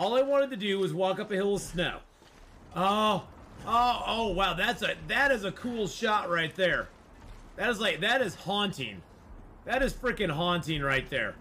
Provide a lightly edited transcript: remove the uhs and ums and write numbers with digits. All I wanted to do was walk up a hill of snow. Oh, wow, that is a cool shot right there. That is haunting. That is freaking haunting right there.